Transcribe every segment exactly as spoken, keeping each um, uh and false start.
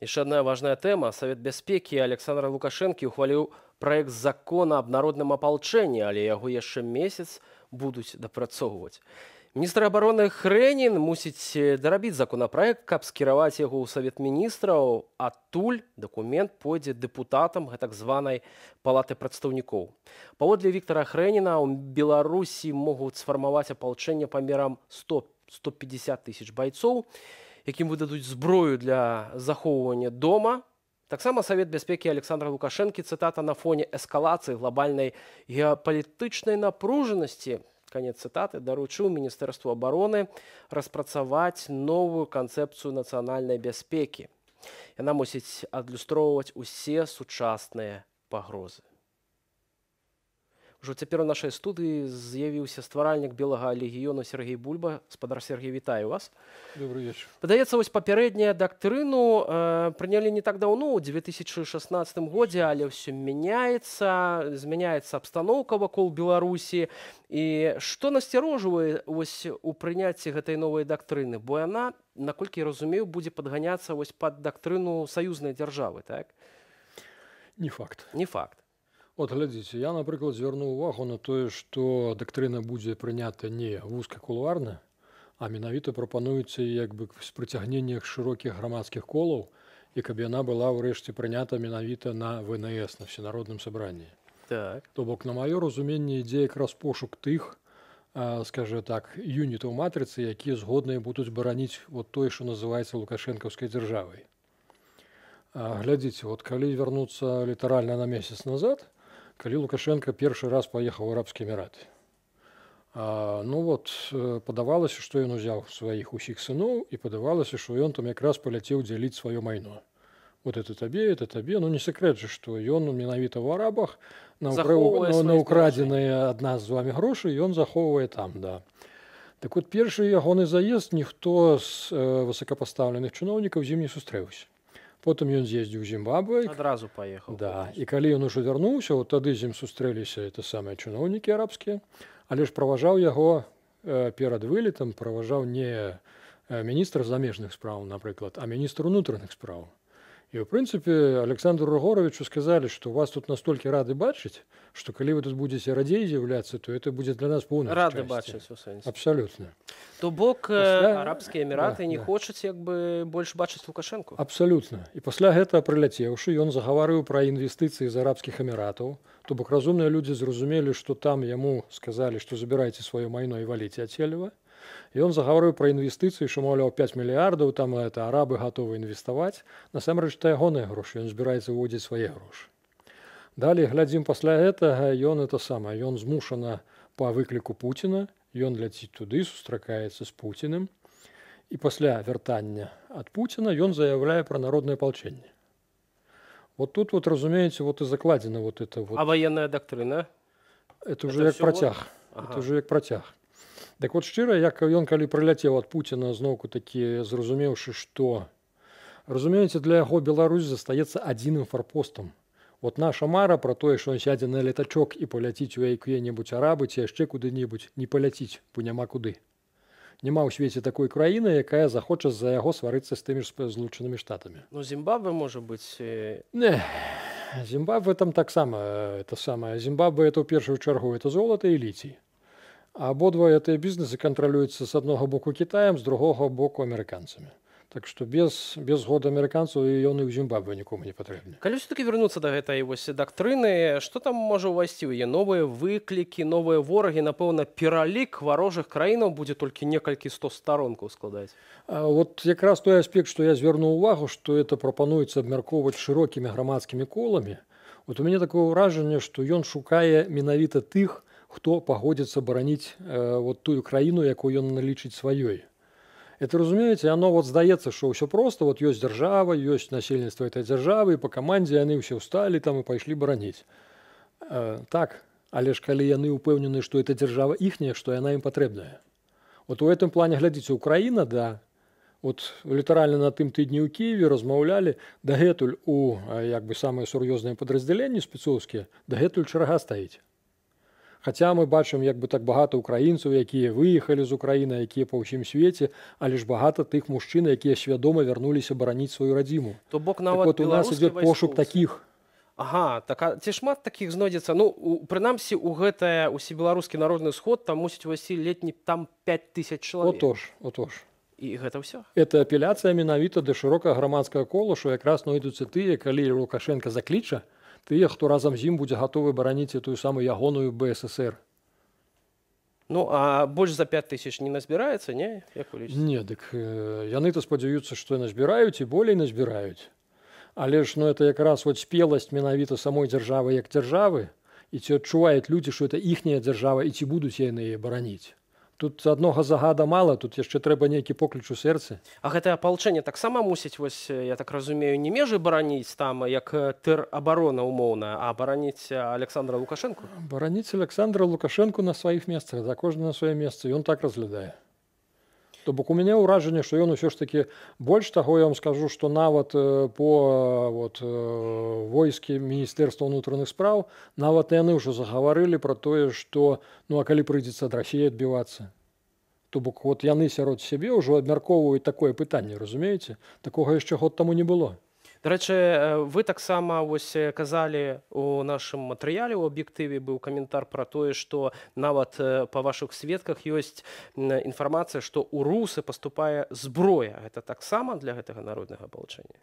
Еще одна важная тема. Совет безопасности Александра Лукашенко ухвалил проект закона об народном ополчении, але его еще месяц будут допрацовывать. Министр обороны Хрэнін мусіць дарабіць законопроект, каб скіраваць яго ў Савет Міністраў, адтуль дакумент пойдзе депутатам гэтак званай палаты прадстаўнікоў. Паводле Віктара Хрэніна, у Беларусі могуць сфармаваць апалчэнне памерам сто — сто пятьдесят тысяч байцоў, якім выдадуць зброю для захоўвання дома. Таксама Савет бяспекі Александра Лукашэнкі, цытата, на фоне эскалацыі глобальнай геапалітычнай напружанасці, конец цитаты, доручил Министерству обороны распрацаваць новую концепцию национальной безопасности. Она мусіць адлюстроўваць усе сучасныя пагрозы. Уже теперь у нашей студии з'явился стваральник Белого легіёну Сергей Бульба. Спадар Сергей, вітаю вас. Добрый вечер. Подаецца, вось папярэдняя доктрину э, приняли не так давно, в две тысячи шестнадцатом году, але все меняется, изменяется обстановка вокруг Беларуси. И что насцярожвае у принятии этой новой доктрины? Бо она, наколькі я разумею, будет подгоняться вось под доктрину союзной державы, так? Не факт. Не факт. Вот, глядите, я, например, зверну увагу на то, что доктрина будет принята не вузкакулуарна, а менавіта пропонуется як бы с притягнениях широких громадских колов, и каб яна была врешті принята менавіта на ВНС, на Всенародном Собрании. Так. То бок, на мое разумение, идея как раз пошук тых, скажем так, юнитов матрицы, які згодные будут баранить вот той, что называется лукашенковской державой. Глядите, вот, коли вернуться литерально на месяц назад, калі Лукашенко первый раз поехал в Арабские Эмираты. А, ну вот, подавалось, что он взял своих усіх сынов, и подавалось, что он там как раз полетел делить свое майно. Вот это тебе, это тебе. Ну не секрет же, что он менавіта в арабах, на, укра... на украденные от нас с вами гроши, и он заховывает там, да. Так вот, первый ягоны заезд никто с э, высокопоставленных чиновников зим не сустрелся. Потом он съездил в Зимбабве. Одразу поехал. Да. И когда он уже вернулся, вот тогда с ним встретились это самые чиновники арабские. А лишь провожал его э, перед вылетом, провожал не министр замежных справ, например, а министр внутренних справ. И, в принципе, Александру Егоровичу сказали, что вас тут настолько рады бачить, что когда вы тут будете радей являться, то это будет для нас полная рады бачить, абсолютно. То бок после... Арабские Эмираты да, не да. хочет как бы, больше бачить Лукашенко? Абсолютно. И после этого прилетевший, он заговорил про инвестиции из Арабских Эмиратов. То бок разумные люди зразумели, что там ему сказали, что забирайте свое майно и валите от Селева. И он заговорил про инвестиции, что, мовляв, пять миллиардов, там это арабы готовы инвестовать. Насамрэч, это ягоныя грошы, он собирается выводить свои гроши. Далее, глядим, после этого, и он это самое, и он змушана по выклику Путина, и он летит туда, сустракается с Путиным. И после вертания от Путина, и он заявляет про народное ополчение. Вот тут, вот, разумеется, вот и закладено вот это вот. А военная доктрина? Это уже это как протяг. Вот? Ага. Это уже как протяг. Так вот, шчыра, як ён, калі прилетел от Путина, зноўку такі зразумеўшы, что, разумеется, для яго Беларусь застаецца адзіным фарпостом. Вот наша мара про то, что он сядзе на летачок и полетить у якой-небудзь арабы, ці яшчэ куды-небудзь, не полетить, бо няма куды. Няма ў свеце такой краіны, якая захоча за яго сварыцца з тымі ж злучанымі штатамі. Ну, Зімбабве, может быть... Не, Зімбабве там так само, это самое. Зімбабве это в першую чаргу, это золото и літій. А ободва этой бизнесы контролируются с одного боку Китаем, с другого боку американцами. Так что без, без года американцев и он и в Зимбабве никому не потребны. Когда все-таки вернуться до этой доктрины, что там может увести? Новые выклики, новые вороги, напевно, пиралик ворожих краинов будет только несколько сто сторонку складать. А вот как раз той аспект, что я зверну увагу, что это пропонуется обмерковывать широкими громадскими колами. Вот у меня такое вражение, что он шукая миновито тых, кто погодится баранить э, вот ту Украину, якую он наличить своей. Это, разумеется, оно вот сдается, что все просто, вот есть держава, есть насельництво этой державы, и по команде они все устали там и пошли баранить. Э, так, а лишь коли они упевнены, что эта держава ихняя, что она им потребная. Вот в этом плане, глядите, Украина, да, вот литерально на тым тыдні у Киеве размаўлялі, дагэтуль у, як бы, самые сур'ёзныя подразделения спецовские, дагэтуль чарга стаіць. Хотя мы бачим, як бы так багато украинцев, якія выехали з Украины, якія по ўсім свеце, але ж багато тых мужчын, якія свядома вернулись оборонить свою родину. То бок нават вот у нас идет пошук таких. Ага, так а ці шмат таких знойдзецца, ну, прынамсі, у гэтае усебеларускі народны сход там мусіць увайсці летні там пять тысяч чалавек. Отож, отож. І гэта ўсё. Гэта апеляцыя менавіта да шырокага грамадскага кола, што якраз знойдуцца тыя, калі Лукашенко закліча, тыя, хто разам з ім будзе гатовы бараніць тую самую ягоную бэ эс эс эр. Ну, а больше за пять тысяч не назбіраецца, не? Не, так яны-то спадзяюцца, што назбіраюць і болей назбіраюць. Але ж, ну, это как раз вот спелость менавіта самой державы, як державы, и те отчувают люди, что это ихняя держава, и те будут ее баранить. Тут одного загада мало, тут еще треба некий поклич у сердца. А это ополчение так само мусить, вось, я так разумею, не межи баранить там, как тероборона умовная, а баранить Александра Лукашенко? Баранить Александра Лукашенко на своих местах, за каждый на свое место, и он так разглядает. То бок у меня ўражанне, что ён ўсё ж таки больше того, я вам скажу, что нават по вот, войске Министерства внутренних справ, нават яны уже заговорили про то, что, ну а калі прыйдзецца от России отбиваться. То бок вот яны сярод себе уже абмяркоўваюць такое пытанне, разумееце? Такого еще год тому не было. Дарэчы, вы таксама вось казалі у нашым матэрыяле, у аб'ектыве быў каментар пра тое, што нават па вашых сведках ёсць інфармацыя, што ў русы паступае зброя. Гэта таксама для гэтага народнага апалчэння.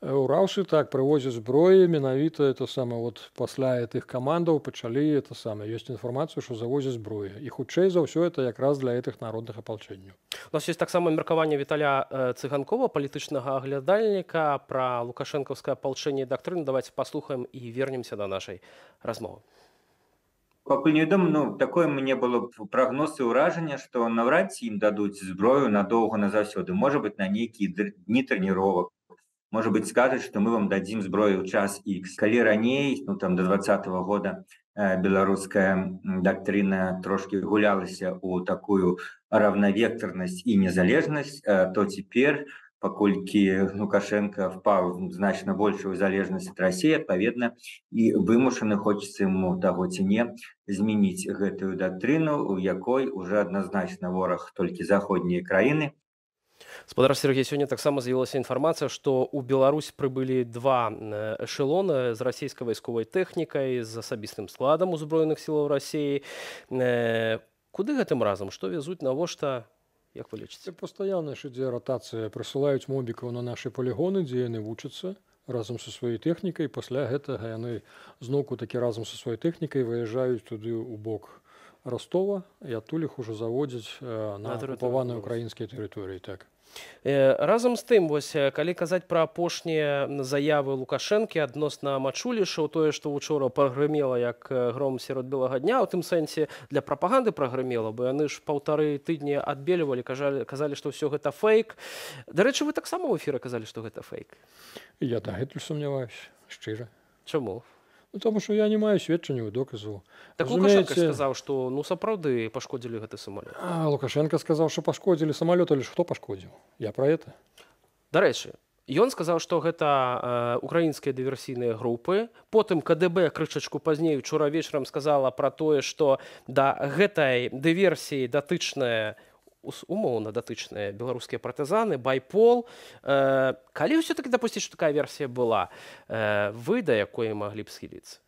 Ураўшы так прывозяць зброю, менавіта это самае вот пасля тых камандаў пачалі это самае ёсць інфармацыю, што завозяць зброю. І хутчэй за ўсё это якраз для гэтых народных апалчэнняў. У нас ёсць таксама меркаванне Віталя Цыганкова, палітычнага аглядальніка, пра лукашэнкаўскае апалчэнне і дактрыну. Давайте паслухаем і вернемся до нашай размовы. Пакуль не ведам, ну, такое мне было прагноз і ўражанне, што наўрад ці ім дадуць зброю надоўга назаўсёды, можа быць на нейкія дні трэніровак. Может быть, скажут, что мы вам дадим зброю в час X. Коли ранее, ну там до двадцатого года, э, белорусская доктрина трошки гулялась у такую равновекторность и незалежность, э, то теперь, покольки Лукашенко впал в значно большую залежность от России, отповедно, и вымушены хочется ему в того цене изменить эту доктрину, у якой уже однозначно ворог только заходние краины. Спадар Сергей, сегодня так само заявилась информация, что у Беларусь прибыли два эшелона с российской войсковой техникой, с особистым складом узброенных сил России. Куды этим разом? Что везут, на во что? Как вы лечите? Постоянно идет ротация. Присылают мобиков на наши полигоны, где они учатся разом со своей техникой. После этого они знову таки разом со своей техникой выезжают туда у бок Ростова, и оттуль их уже заводят на оккупованные украинские территории. Так. Разам з тым, вось, калі казаць пра апошнія заявы Лукашэнкі адносна Мачулішча, тое, што учора прагрымела як гром сярод белага дня, у тым сэнсе для прапаганды прагрымела, бо яны ж паўтары тыдні адбелівалі, казалі, што ўсё гэта фэйк. Дарэчы, вы таксама ў эфіры казалі, што гэта фэйк. Я дагэтуль сумняваюся, шчыра. Чаму? Ну, тому что я не маю сведчанняў, доказаў. Так Лукашенко сказал, что ну сапраўды пашкодзілі гэты самолет. А Лукашенко сказал, что пашкодзілі самолет, але ж хто пашкодзіў? Я про это. Дарэчы, ён сказал, что гэта э, украинские диверсійные группы. Потым ка дэ бэ крышачку позднее вчера вечером сказала про то, что до гэтай диверсии датычная, умоўна датычныя белорусские партизаны, Байпол. Э, калі все-таки допустить, что такая версия была, э, вы да якой могли б схіліцца?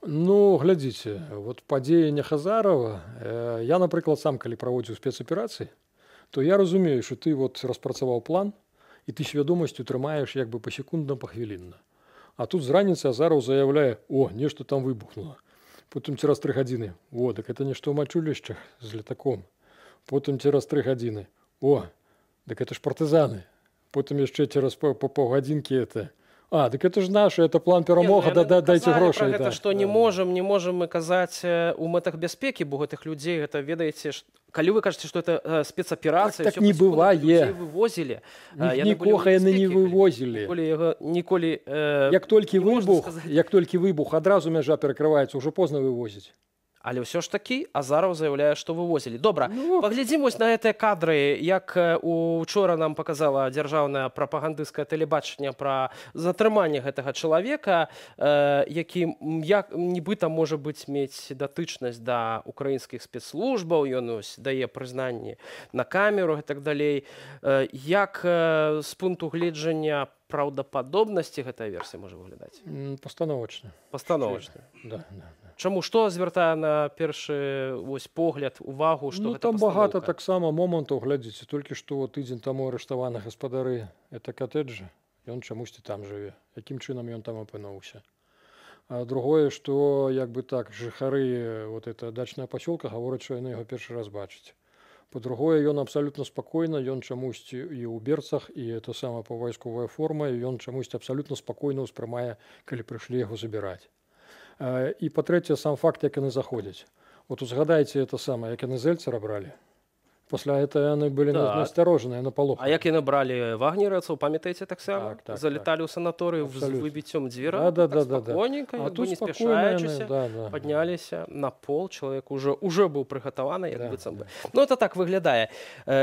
Ну, глядзіце, вот падзеянне Азарова, э, я, например, сам, калі праводзіў спецоперации, то я разумею, что ты вот распрацаваў план, и ты свядомасцю трымаеш як бы пасекундна, пахвілінна. А тут з раніцы Азаров заявляе, о, нешта там выбухнуло. Потом через три гадзіны, о, так это нешта ў Мачулішчах з летаком. Потом через три годины. О, так это ж партизаны. Потом еще через по, по, по годинке это. А, так это ж наши, это план перемога, да, да, дайте гроши. Это да. Что не да. можем, не можем мы казать у мэтах безпеки, бо этих людей, это ведаете, ш... коли вы кажете, что это э, спецоперация, так, так не бывает. Людей вывозили. Никого они не вывозили. Николи, николи, э, как только выбух, как только выбух, одразу межа перекрывается, уже поздно вывозить. Але ўсё ж таки Азаров заявляет, что вывозили. Добра, ну... поглядзім вось на эти кадры, як учора нам показала державная пропагандистское телебачення про затрыманне гэтага чалавека, э, які як, нібыта может быть иметь датычнасць до украинских спецслужбаў, ён дае прызнанне на камеру и так далее. Э, як э, с пункту гледжання правдоподобности этой версии может выглядеть? Постановочно. Постановочно. Да, да. Чому? Что звертая на перший ось, погляд, увагу, что ну, там багато так само моментов, глядите, только что вот тыдзень тому арыштаваны гаспадары это коттеджа, и он чамусьці там живе. Яким чином он там опынулся? А другое, что, как бы так, жихары, вот эта дачная поселка, говорят, что они его первый раз бачить. По-другое, он абсолютно спокойно, он чамусь и у берцах, и это самая повойсковая форма, и он чамусь абсолютно спокойно успрымая, когда пришли его забирать. И по-третье, сам факт, как они заходят. Вот узгадайте это самое, как они Зельцера брали. После этого они были да. настороженные, наполохали. А как они брали вагнеровцев, памятаете так само? Так, так, залетали так. в санаторий с выбитием двери, да, да, да, спокойненько, да, да. А тут не спешаючись, да, да, поднялись да. на пол, человек уже, уже был приготовленный, как да, бы сам да. Ну, это так выглядит.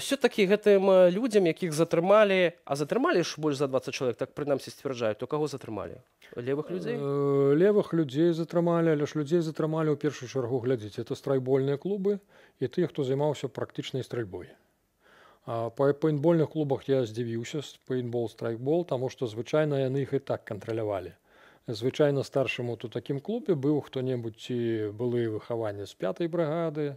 Все-таки этим людям, яких затримали, а затримали ж больше за двадцать человек, так при нам все стверджают, то кого затримали? Левых людей? Левых людей затримали, а лишь людей затримали, в первую чергу, глядите, это страйбольные клубы и те, кто занимался практичной стрельбой. А по пейнтбольных клубах я здивился, пейнтбол, страйкбол, потому что, звичайно, они их и так контролировали. Звичайно, старшему то таким клубе был кто-нибудь, были выхования с пятой бригады,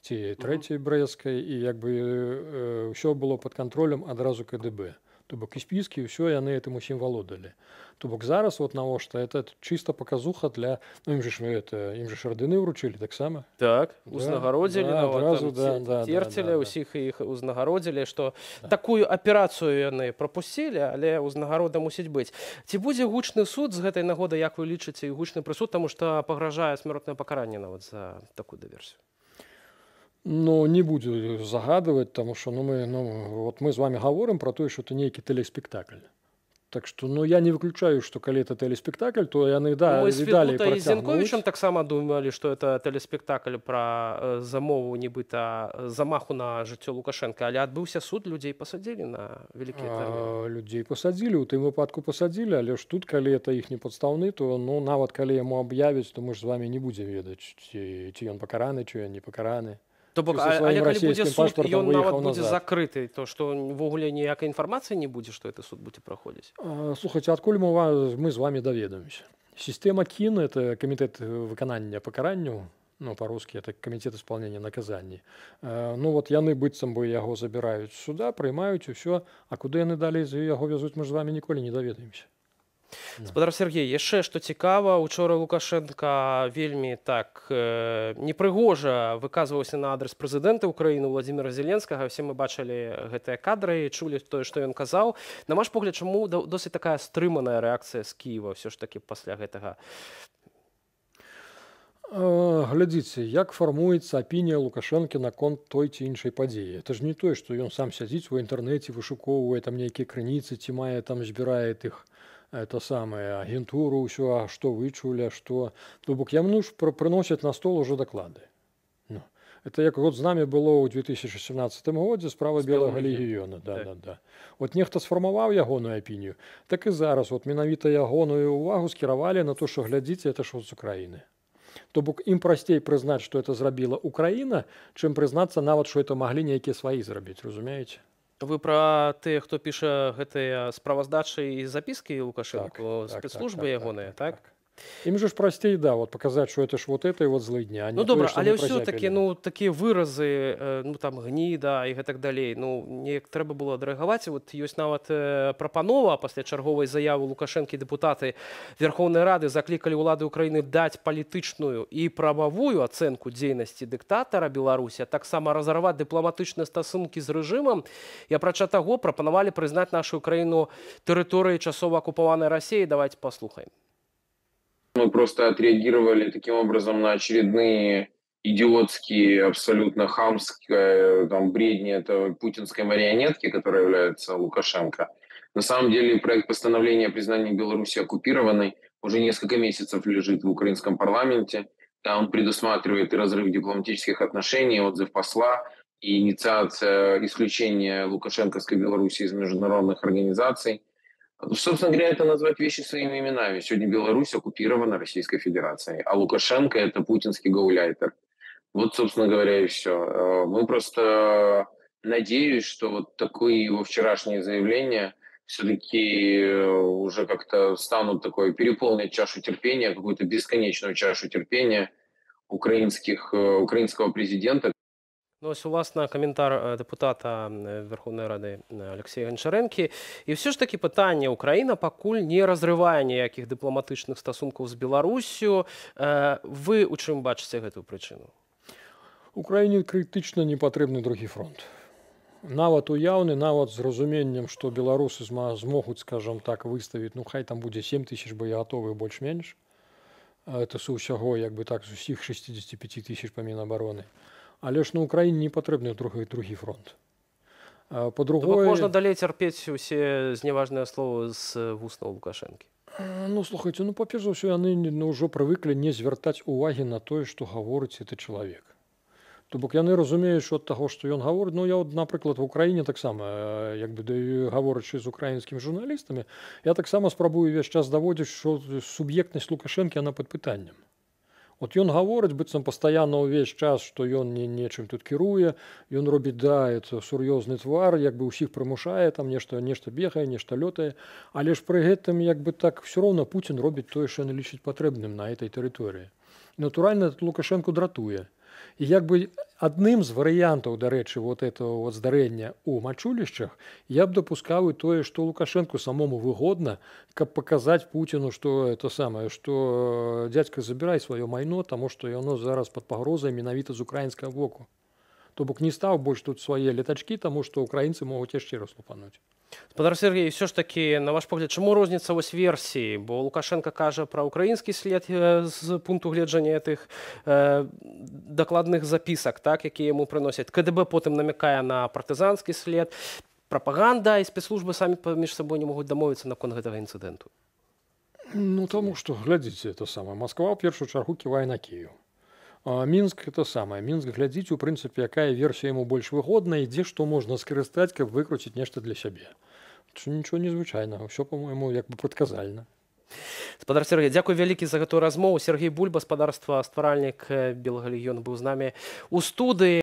те третьей брестской, и как бы все было под контролем одразу КДБ. То бок и списки, и все, и они этому всем володали. То бок зараз, вот на во что, это чисто показуха для... Ну, им же ж, это, им же ж ордены вручили, так само. Так, да, узнагородили, да, ну, одразу, там, да, тертили, да, да, усіх их узнагородили, что да. такую операцию они пропустили, але узнагорода мусить быть. Ці будзе гучный суд с этой нагоды, як вы лічыце, и гучный присуд, потому что погрожает смертное покарание навод за такую диверсию? Ну, не буду загадывать, потому что ну, мы, ну, вот мы с вами говорим про то, что это некий телеспектакль. Так что, ну, я не выключаю, что коли это телеспектакль, то они, да, ну, и далее протягнут. Мы с Зинковичем так само думали, что это телеспектакль про э, замову, небыта, замаху на житё Лукашенко. Але отбылся суд, людей посадили на великие термины. А, людей посадили, у тым выпадку посадили, але ж тут, коли это их не подставны, то, ну, навод, коли ему объявить, то мы же с вами не будем ведать, чи он покараны, чи он не покараны. То бок, а, але калі будзе суд, ён нават будзе закрыты, то што ўвогуле ніякай інфармацыі не будзе, што гэты суд будзе праходзіць? Слухайте, адкуль мы, мы з вами даведаемся? Система КИН – это комитет выканання покаранню, ну, по-русски это комитет исполнения наказаний. Ну, вот яны быццам бы яго забираюць сюда, прыймаюць і ўсё, а куды яны далей яго вязуць, мы ж з вами ніколі не даведаемся. Спадар Сергей, яшчэ што цікава, учора Лукашенко вельмі так э, непрыгожа выказваўся на адрес прэзідэнта Украіны Владимира Зеленскага. Все мы бачылі гэтыя кадры і чулі тое, што ён казаў. На ваш погляд, чаму досыць такая стрыманая рэакцыя з Кіева ўсё ж такі пасля гэтага? Глядзіце, як фармуецца апінія Лукашэнкі наконт той ці іншай падзеі. Это ж не тое, што ён сам сядзіць у інтэрнэце, вышукоўвае там нейкія крыніцы, ці мае там збірае тых это самое, агентуру, все, а что вычули, а что... То бок, ямну ж приносят на стол уже доклады. Ну. Это как вот с нами было в две тысячи семнадцатым году, справа Белого легіёна. Да, да, да. Вот нехто сформовал ягоную опинию, так и зараз, вот миновито ягоную увагу скировали на то, что глядите, это что с Украины. То бок, им простей признать, что это зробила Украина, чем признаться навод, что это могли некие свои зробить, разумеете? Вы про те, кто пишет эти справоздачи и записки Лукашенко, так, спецслужбы ягоные, так? так, так, так? так. Им же ж простей, да, вот показать, что это ж вот это и вот злые дня. Ну, добра, але все-таки, ну, такие выразы, ну, там, гнида и так далее, ну, не треба было дороговать. Вот есть нават пропанова, после черговой заявы Лукашенко депутаты Верховной Рады закликали улады Украины дать политичную и правовую оценку деятельности диктатора Беларуси, а так само разорвать дипломатичные стосунки с режимом. И апрача того, пропановали признать нашу Украину территорией часово оккупованной России. Давайте послушаем. Мы просто отреагировали таким образом на очередные идиотские, абсолютно хамские там, бредни этой путинской марионетки, которая является Лукашенко. На самом деле проект постановления о признании Беларуси оккупированной уже несколько месяцев лежит в украинском парламенте. Он предусматривает и разрыв дипломатических отношений, отзыв посла и инициация исключения лукашенковской Беларуси из международных организаций. Собственно говоря, это назвать вещи своими именами. Сегодня Беларусь оккупирована Российской Федерацией, а Лукашенко – это путинский гауляйтер. Вот, собственно говоря, и все. Мы просто надеюсь, что вот такие его вчерашние заявления все-таки уже как-то станут такой, переполнят чашу терпения, какую-то бесконечную чашу терпения украинских, украинского президента. Ну, ось, власне, коментар депутата Верховної Ради Алексея Гончаренка. І все ж таки питання. Україна пакуль не розриває ніяких дипломатичних стосунків з Білоруссю. Ви у чим бачите гэту причину? Україні критично не потрібен другий фронт. Нават уявны, нават з розумінням, що білоруси зможуть, скажімо так, виставити, ну, хай там буде сім тисяч боєготових, більш-менш. Це з усього, як би так, з усіх шестидесяти пяти тисяч по Міноборони. Але ж на Украине не потребны другой, другой фронт. По-другому... Можно далее терпеть все зневажные слова с вуст Лукашенки? Ну, слушайте, ну, по-перше, все, они ну, уже привыкли не звертать уваги на то, что говорит этот человек. То бок, они разумеют, что от того, что он говорит, ну, я, вот, например, в Украине так само, как бы, говорячи с украинскими журналистами, я так само спробую весь час доводить, что субъектность Лукашенки, она под питанием. Вот он говорит, быццам постоянно весь час, что он не, нечем тут керует, и он робит, да, это серьезный твар, как бы всех примушает, там нечто, нечто бегает, нечто летает, а лишь при этом, как бы так, все равно Путин робит то, что он лечит потребным на этой территории. Натурально этот Лукашенко дратует. И как бы одним из вариантов, до речи, вот этого вот здарения у Мачулішчах, я бы допускал и то, что Лукашенко самому выгодно, как показать Путину, что это самое, что дядька забирай свое майно, потому что оно зараз под погрозой миновито с украинского боку. То бок не став больше тут свои летачки, потому что украинцы могут еще раз лупануть. Пане Сергію, все ж таки, на ваш погляд, чому розніця ось версії? Бо Лукашенко каже про український слід з пункту гледжання тих е, докладних записок, так, які йому приносять. КДБ потім намікає на партизанський слід. Пропаганда і спецслужби самі між собою не можуть домовитися на конт гэтага інциденту. Ну, тому що, глядите, це саме. Москва в першу чергу киває на Київ. Минск это самое. Минск, глядите, в принципе, какая версия ему больше выгодна, и где что можно скористать, как выкрутить нечто для себя. Ничего незвычайного, все, по-моему, как бы предказально. Спадар Сергей, дякую великий за эту размову. Сергей Бульба, спадарство, стваральник Белого легіёну, был с нами у студии.